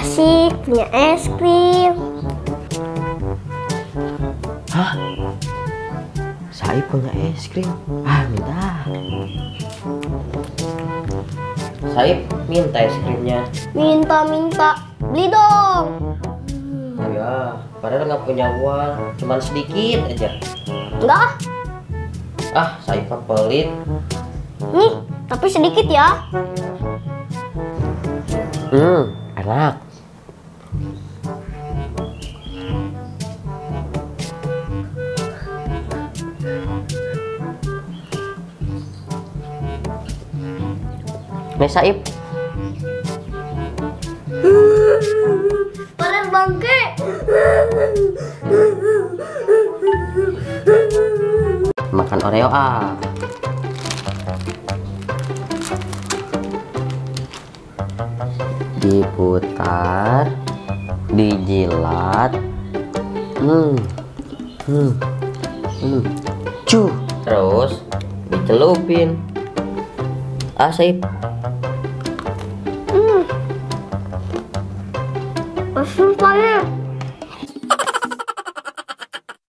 Asik punya es krim. Hah? Saif punya es krim? Ah, minta. Saif minta es krimnya. Minta. Beli dong. Ya, padahal nggak punya uang, cuman sedikit aja. Enggak. Ah, Saif pelit. Nih, tapi sedikit ya. Enak. Nih Saif. Parah bangke. Makan Oreo ah. Diputar, dijilat, terus dicelupin. Asik. Asik banget.